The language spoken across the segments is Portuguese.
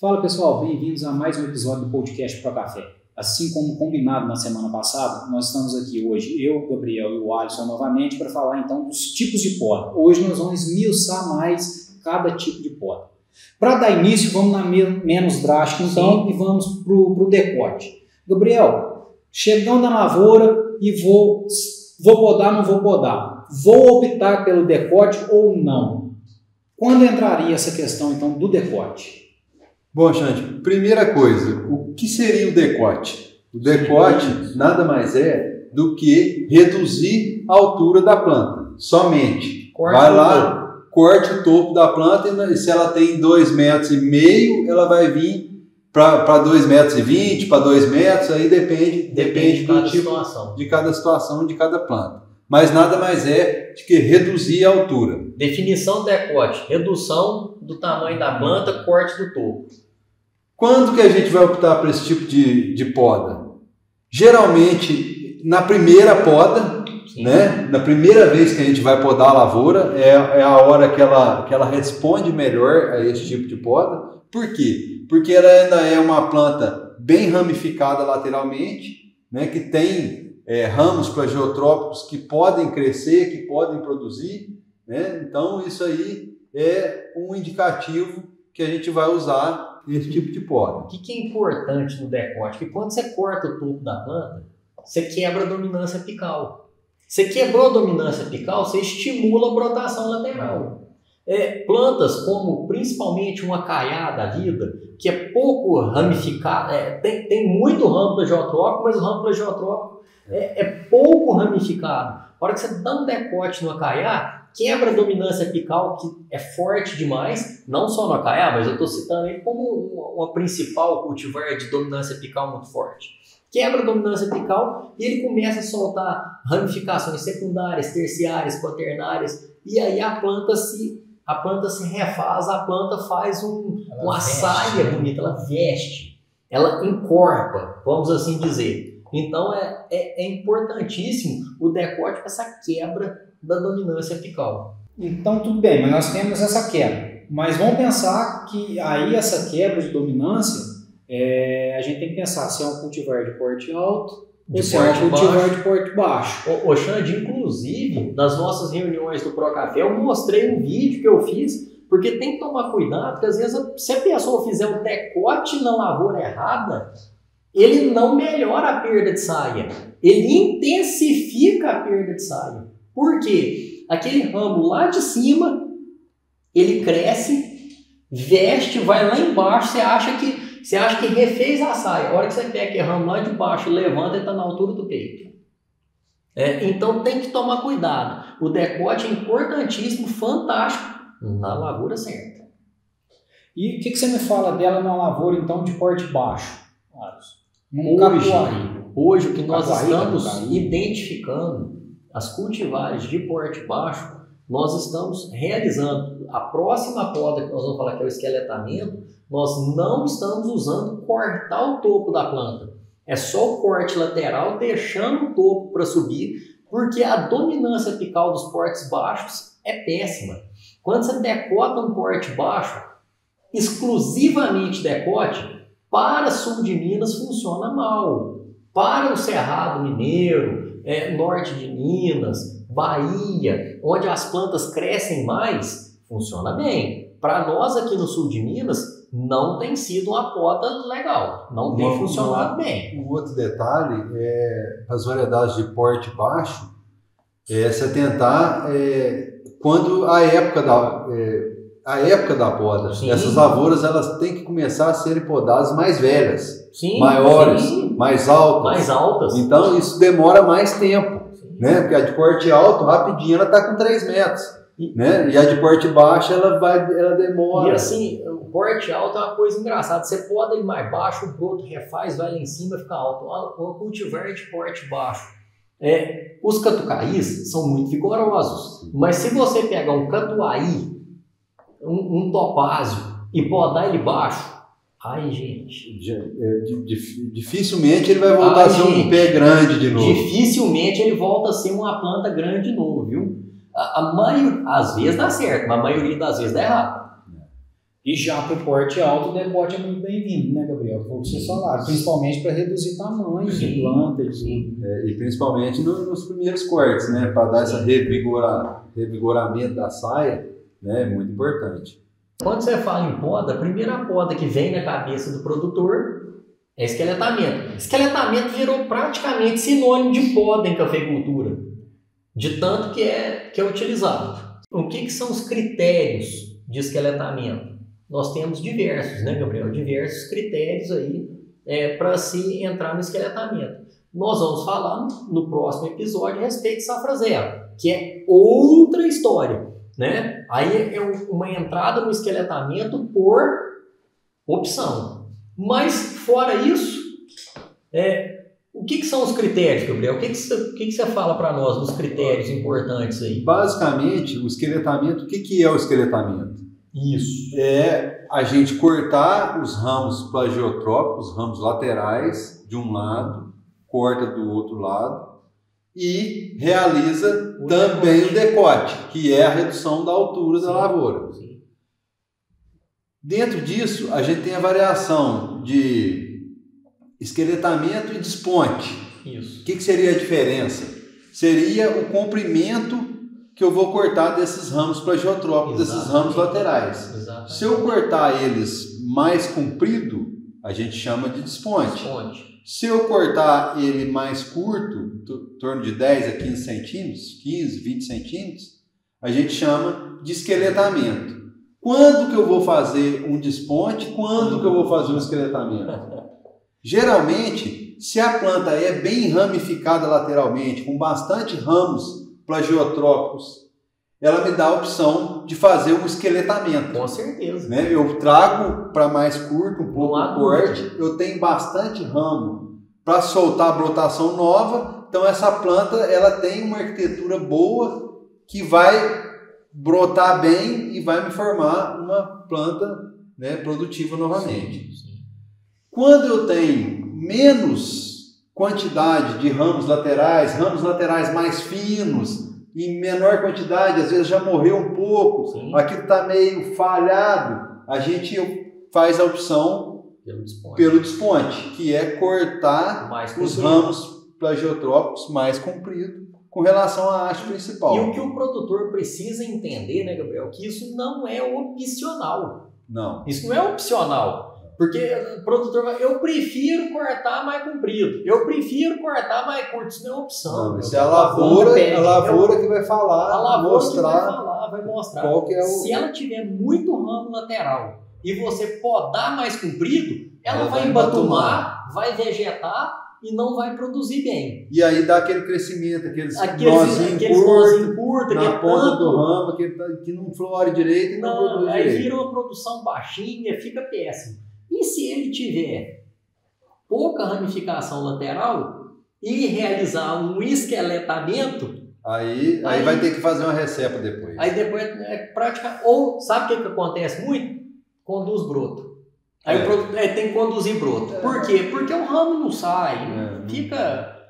Fala pessoal, bem-vindos a mais um episódio do Podcast Pro Café. Assim como combinado na semana passada, nós estamos aqui hoje, eu, o Gabriel e o Alisson novamente, para falar então dos tipos de poda. Hoje nós vamos esmiuçar mais cada tipo de poda. Para dar início, vamos na menos drástica então. Sim. E vamos para o decote. Gabriel, chegando na lavoura e vou podar, não vou podar. Vou optar pelo decote ou não? Quando entraria essa questão então do decote? Bom, Xande, primeira coisa, o que seria o decote? O decote nada mais é do que reduzir a altura da planta, somente. Vai lá, corte o topo da planta e se ela tem 2,5 metros, ela vai vir para 2,20 metros, para 2 metros, aí depende de cada situação, de cada planta. Mas nada mais é de que reduzir a altura. Definição do decote, redução do tamanho da planta, corte do topo. Quando que a gente vai optar por esse tipo de poda? Geralmente, na primeira poda, né? Na primeira vez que a gente vai podar a lavoura, é a hora que ela responde melhor a esse tipo de poda. Por quê? Porque ela ainda é uma planta bem ramificada lateralmente, né? Que tem... ramos plagiotrópicos que podem crescer, que podem produzir, né? Então isso aí é um indicativo que a gente vai usar nesse tipo de poda. O que é importante no decote? Que quando você corta o topo da planta, você quebra a dominância apical. Você quebrou a dominância apical, você estimula a brotação lateral. Plantas como principalmente uma caiá da vida, que é pouco ramificada, tem muito ramo plagiotrópico, mas o ramo plagiotrópico é pouco ramificado. A hora que você dá um decote no acaiá, quebra a dominância apical, que é forte demais, não só no acaiá, mas eu estou citando ele como uma principal cultivar de dominância apical muito forte. Quebra a dominância apical e ele começa a soltar ramificações secundárias, terciárias, quaternárias, e aí a planta se refaz, a planta faz uma saia bonita, ela veste, ela encorpa, vamos assim dizer. Então é importantíssimo o decote para essa quebra da dominância apical. Então tudo bem, mas nós temos essa quebra. Mas vamos pensar que aí essa quebra de dominância, a gente tem que pensar se é um cultivar de porte alto ou se é um cultivar de porte baixo. O Xande, inclusive, nas nossas reuniões do Procafé, eu mostrei um vídeo que eu fiz, porque tem que tomar cuidado, porque às vezes se a pessoa fizer um decote na lavoura errada, ele não melhora a perda de saia, ele intensifica a perda de saia. Por quê? Aquele ramo lá de cima, ele cresce, veste, vai lá embaixo, você acha que refez a saia. A hora que você pega aquele ramo lá de baixo, levanta e está na altura do peito. Então tem que tomar cuidado. O decote é importantíssimo, fantástico, na lavoura certa. E o que você me fala dela na lavoura, então, de corte baixo? Hoje o que nós estamos identificando, as cultivares de porte baixo, nós estamos realizando. A próxima poda que nós vamos falar, que é o esqueletamento, nós não estamos usando cortar o topo da planta. É só o corte lateral, deixando o topo para subir, porque a dominância apical dos portes baixos é péssima. Quando você decota um porte baixo, exclusivamente decote, para sul de Minas funciona mal. Para o Cerrado Mineiro, norte de Minas, Bahia, onde as plantas crescem mais, funciona bem. Para nós aqui no sul de Minas, não tem sido uma poda legal. Não tem funcionado bem. Um outro detalhe é as variedades de porte baixo, você tentar quando a época da... A época da poda. Sim. Essas lavouras, elas têm que começar a serem podadas mais velhas, sim, maiores, sim. mais altas. Então isso demora mais tempo, né? Porque a de porte alto, rapidinho, ela está com 3 metros. Né? E a de porte baixo, ela demora. E assim, o porte alto é uma coisa engraçada. Você poda ele mais baixo, o broto refaz, vai lá em cima e fica alto. O cultivar de porte baixo. Os catucaís são muito vigorosos. Mas se você pegar um catuaí, um topázio e podar ele baixo, ai gente, dificilmente ele vai voltar a ser um pé grande de novo. Dificilmente ele volta a ser uma planta grande de novo, viu? Às vezes dá certo, mas a maioria das vezes dá errado. E já para o porte alto, o decote é muito bem-vindo, né, Gabriel? Foi o que vocês falaram, principalmente para reduzir tamanho de planta e tudo. É, e principalmente nos primeiros cortes, né? Para dar esse revigoramento da saia, né? É muito importante. Quando você fala em poda, a primeira poda que vem na cabeça do produtor é esqueletamento. Esqueletamento virou praticamente sinônimo de poda em cafeicultura, de tanto que é utilizado. O que são os critérios de esqueletamento? Nós temos diversos, né, Gabriel? Diversos critérios aí para se entrar no esqueletamento. Nós vamos falar no próximo episódio a respeito de Safra Zero, que é outra história, né? Aí é uma entrada no esqueletamento por opção. Mas, fora isso, o que são os critérios, Gabriel? O que você fala para nós dos critérios importantes aí? Basicamente, o esqueletamento, o que é o esqueletamento? Isso. É a gente cortar os ramos plagiotrópicos, os ramos laterais, de um lado, corta do outro lado e realiza o decote, que é a redução da altura da lavoura. Sim. Dentro disso, a gente tem a variação de esqueletamento e desponte. Isso. O que seria a diferença? Seria o comprimento que eu vou cortar desses ramos plagiotrópicos, desses ramos laterais. Exatamente. Se eu cortar eles mais comprido, a gente chama de desponte. Se eu cortar ele mais curto, em torno de 10 a 15 centímetros, 15, 20 centímetros, a gente chama de esqueletamento. Quando que eu vou fazer um desponte? Quando que eu vou fazer um esqueletamento? Geralmente, se a planta é bem ramificada lateralmente, com bastante ramos plagiotrópicos, ela me dá a opção de fazer um esqueletamento. Com certeza. Né? Eu trago para mais curto, um pouco corte, eu tenho bastante ramo para soltar a brotação nova, então essa planta ela tem uma arquitetura boa que vai brotar bem e vai me formar uma planta, né, produtiva novamente. Sim. Quando eu tenho menos quantidade de ramos laterais mais finos, em menor quantidade, às vezes já morreu um pouco, sim, aquilo está meio falhado, a gente faz a opção pelo desponte, que é cortar os ramos plagiotrópicos mais comprido com relação à haste principal. E o que o produtor precisa entender, né, Gabriel, que isso não é opcional. Não. Isso não é opcional. Porque o produtor vai, eu prefiro cortar mais comprido, eu prefiro cortar mais curto, isso não é opção. Não, isso é a lavoura que vai falar, vai mostrar. Qual que é o... Se ela tiver muito ramo lateral e você podar mais comprido, ela vai embatumar, vai vegetar e não vai produzir bem. E aí dá aquele crescimento, aqueles nozinhos curtos, na ponta do ramo, que não flore direito e não produz direito. Aí vira uma produção baixinha, fica péssimo. E se ele tiver pouca ramificação lateral e realizar um esqueletamento... Aí vai ter que fazer uma recepa depois. Aí depois é prática... Ou sabe o que acontece muito? Conduz broto. Aí o produto tem que conduzir broto. Por quê? Porque o ramo não sai.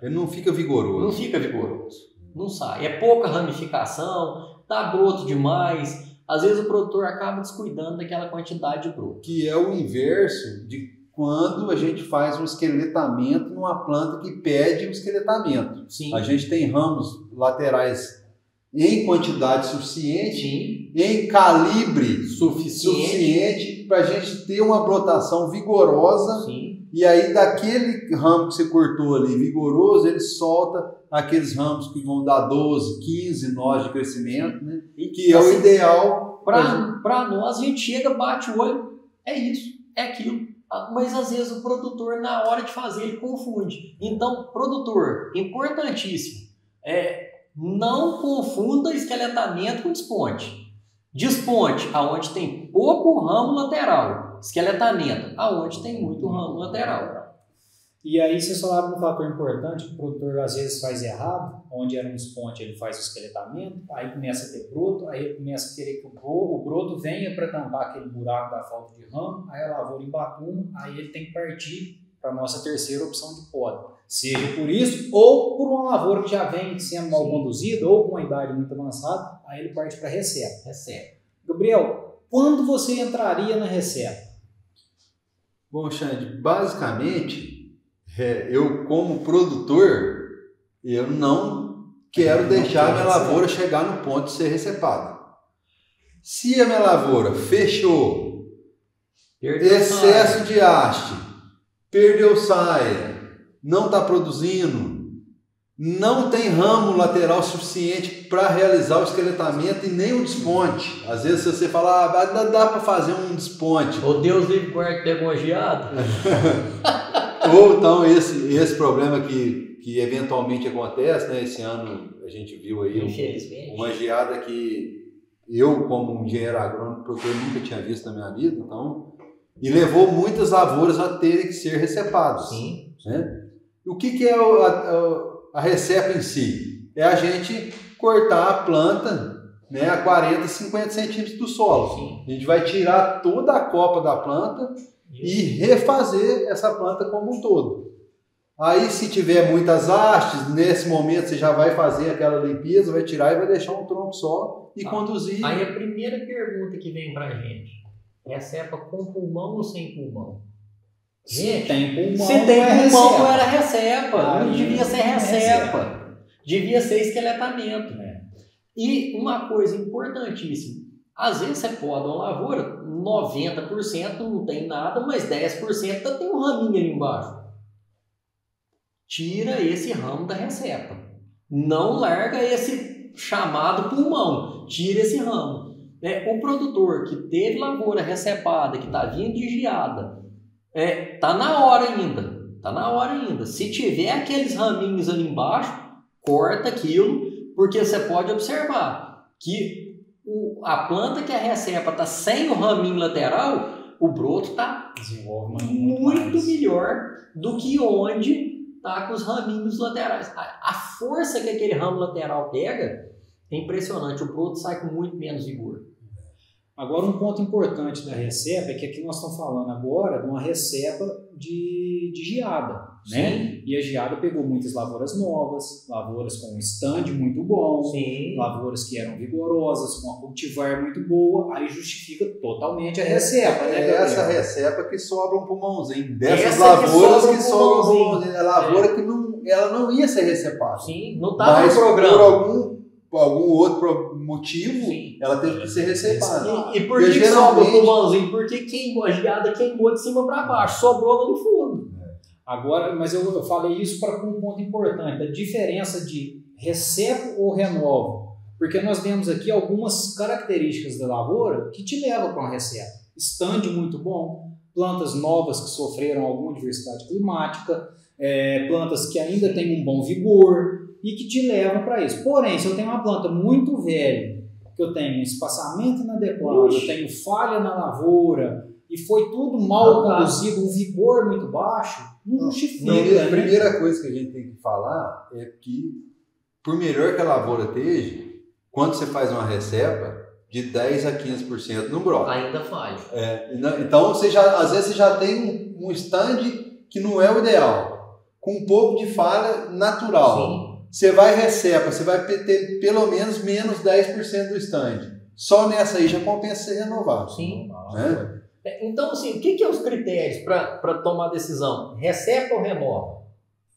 Ele não fica vigoroso. Não fica vigoroso. Não sai. É pouca ramificação, dá broto demais... Às vezes o produtor acaba descuidando daquela quantidade de broto. Que é o inverso de quando a gente faz um esqueletamento numa planta que pede um esqueletamento. Sim. A gente tem ramos laterais em quantidade suficiente, sim, em calibre suficiente para a gente ter uma brotação vigorosa. Sim. E aí daquele ramo que você cortou ali vigoroso, ele solta aqueles ramos que vão dar 12, 15 nós de crescimento, né? E que é o ideal. Para nós, a gente chega, bate o olho, é isso, é aquilo. Mas às vezes o produtor, na hora de fazer, ele confunde. Então, produtor, importantíssimo, não confunda esqueletamento com desponte. Desponte, aonde tem pouco ramo lateral. Esqueletamento, aonde tem muito ramo lateral. E aí, vocês falaram um fator importante, que o produtor às vezes faz errado, onde era um desponte ele faz o esqueletamento, aí começa a ter broto, aí ele começa a querer que o broto venha para tampar aquele buraco da falta de ramo, aí a lavoura embatuma, aí ele tem que partir para a nossa terceira opção de poda. Seja por isso, ou por uma lavoura que já vem sendo mal conduzida, ou com uma idade muito avançada, aí ele parte para a recepa. Gabriel, quando você entraria na receita? Bom, Xande, basicamente, eu como produtor, eu não quero deixar a minha lavoura chegar no ponto de ser recepada. Se a minha lavoura fechou, perdeu excesso de haste, perdeu saia, não está produzindo, não tem ramo lateral suficiente para realizar o esqueletamento e nem o desponte. Às vezes você fala, ah, dá para fazer um desponte. Ou Deus livre guarda que pegou a geada. Ou então esse problema que eventualmente acontece, né? Esse ano a gente viu aí uma geada que eu, como um engenheiro agrônomo, nunca tinha visto na minha vida, então, e levou muitas lavouras a terem que ser recepadas. Sim. Né? O que é a recepa em si? É a gente cortar a planta, né, a 40, 50 centímetros do solo. Sim. A gente vai tirar toda a copa da planta. Isso. E refazer essa planta como um todo. Aí, se tiver muitas hastes, nesse momento você já vai fazer aquela limpeza, vai tirar e vai deixar um tronco só e conduzir. Aí a primeira pergunta que vem pra gente é recepa com pulmão ou sem pulmão? Gente, se tem pulmão, não era recepa. Não devia ser recepa. Devia ser esqueletamento. É. E uma coisa importantíssima. Às vezes você poda uma lavoura, 90% não tem nada, mas 10% tá, tem um raminho ali embaixo. Tira esse ramo da recepa. Não larga esse chamado pulmão. Tira esse ramo. O produtor que teve lavoura recepada, que está vindo de geada, está na hora ainda. Está na hora ainda. Se tiver aqueles raminhos ali embaixo, corta aquilo, porque você pode observar que a planta que a recepa está sem o raminho lateral, o broto está muito melhor do que onde está com os raminhos laterais. A força que aquele ramo lateral pega é impressionante. O broto sai com muito menos vigor. Agora, um ponto importante da recepa é que aqui nós estamos falando agora de uma recepa de geada, né? E a geada pegou muitas lavouras novas, lavouras com um stand muito bom, sim, lavouras que eram vigorosas, com uma cultivar muito boa, aí justifica totalmente a recepa, né? Essa recepa que sobra um pulmãozinho, dessas lavouras que sobram um pulmãozinho, é lavoura que não, ela não ia ser recepada. Sim, não estava no programa. Mas por algum outro motivo, sim, ela teve que ser recepada. E por que sobra o pulmãozinho? Porque a geada queimou de cima para baixo, sobrou lá no fundo. Agora, mas eu falei isso para um ponto importante, a diferença de recepo ou renovo, porque nós temos aqui algumas características da lavoura que te levam para uma recepa. Estande muito bom, plantas novas que sofreram alguma diversidade climática, plantas que ainda têm um bom vigor e que te levam para isso. Porém, se eu tenho uma planta muito velha, que eu tenho um espaçamento inadequado, eu tenho falha na lavoura, e foi tudo mal conduzido, um vigor muito baixo, não justifica. Não, a primeira coisa que a gente tem que falar é que, por melhor que a lavoura esteja, quando você faz uma recepa, de 10% a 15% não brota. Ainda falha. Então, às vezes você já tem um stand que não é o ideal, com um pouco de falha natural. Sim. Você vai recepa, você vai ter pelo menos menos 10% do stand. Só nessa aí já compensa você renovar. Sim. Né? Então, assim, o que são os critérios para tomar decisão? Recepa ou renova?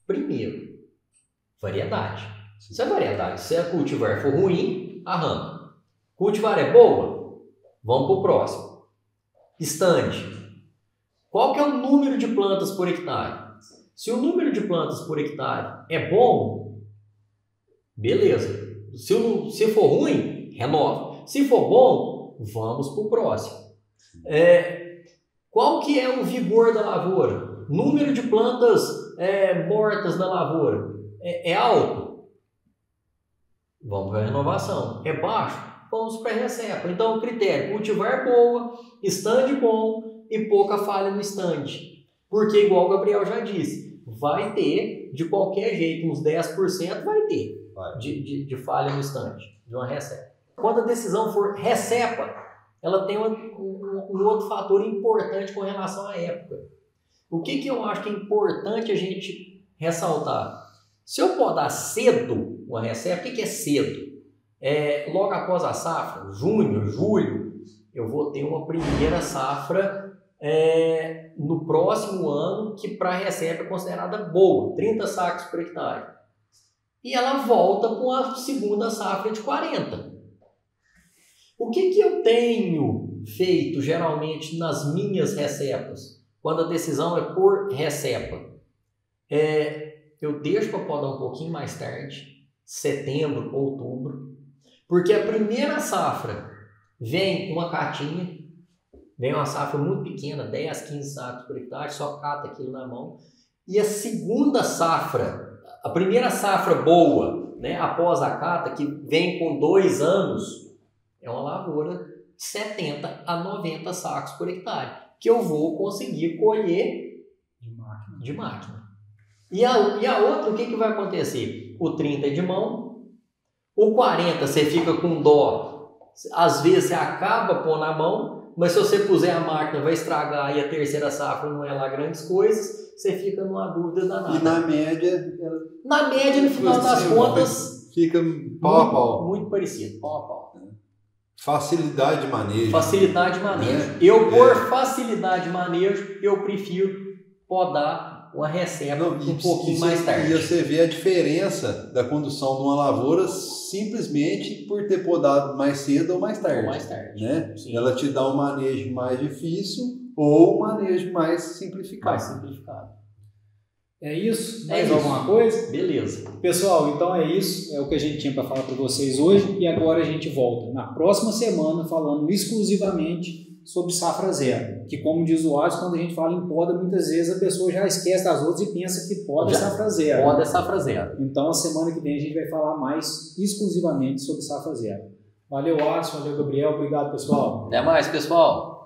Primeiro, variedade. Se a variedade, se a cultivar for ruim, arranca. Cultivar é boa? Vamos para o próximo. Estande. Qual que é o número de plantas por hectare? Se o número de plantas por hectare é bom, beleza. Se for ruim, renova. Se for bom, vamos para o próximo. Qual que é o vigor da lavoura? Número de plantas mortas da lavoura é alto? Vamos para a renovação. É baixo? Vamos para a recepa. Então o critério, cultivar boa, estande bom e pouca falha no estande. Porque igual o Gabriel já disse, vai ter de qualquer jeito, uns 10% vai ter de falha no estande, de uma recepa. Quando a decisão for recepa, ela tem um outro fator importante com relação à época. O que eu acho que é importante a gente ressaltar? Se eu podar cedo uma recepa, o que é cedo? Logo após a safra, junho, julho, eu vou ter uma primeira safra no próximo ano que para a receita é considerada boa, 30 sacos por hectare. E ela volta com a segunda safra de 40. O que eu tenho feito geralmente nas minhas recepas, quando a decisão é por recepa? Eu deixo para podar um pouquinho mais tarde, setembro, outubro, porque a primeira safra vem uma catinha, vem uma safra muito pequena, 10, 15 sacos por hectare, só cata aquilo na mão, e a segunda safra, a primeira safra boa, né, após a cata, que vem com 2 anos, é uma lavoura de 70 a 90 sacos por hectare, que eu vou conseguir colher de máquina. E a outra, o que vai acontecer? O 30 é de mão, o 40 você fica com dó, às vezes você acaba pôr na mão, mas se você puser a máquina vai estragar e a terceira safra não é lá grandes coisas, você fica numa dúvida danada. E na média, no final das contas, fica pau a pau. Muito parecido, pau a pau. Facilidade de manejo. Facilidade de manejo. Por facilidade de manejo, eu prefiro podar uma recepa um pouquinho mais tarde. E você vê a diferença da condução de uma lavoura simplesmente por ter podado mais cedo ou mais tarde. Ou mais tarde. Né? Ela te dá um manejo mais difícil ou um manejo mais simplificado. Mais simplificado. É isso? Mais alguma coisa? Beleza. Pessoal, então é isso. É o que a gente tinha para falar para vocês hoje. E agora a gente volta na próxima semana falando exclusivamente sobre safra zero. Que, como diz o Alisson, quando a gente fala em poda, muitas vezes a pessoa já esquece das outras e pensa que poda é safra zero. Poda é safra zero. Então, a semana que vem a gente vai falar mais exclusivamente sobre safra zero. Valeu, Alisson. Valeu, Gabriel. Obrigado, pessoal. Até mais, pessoal.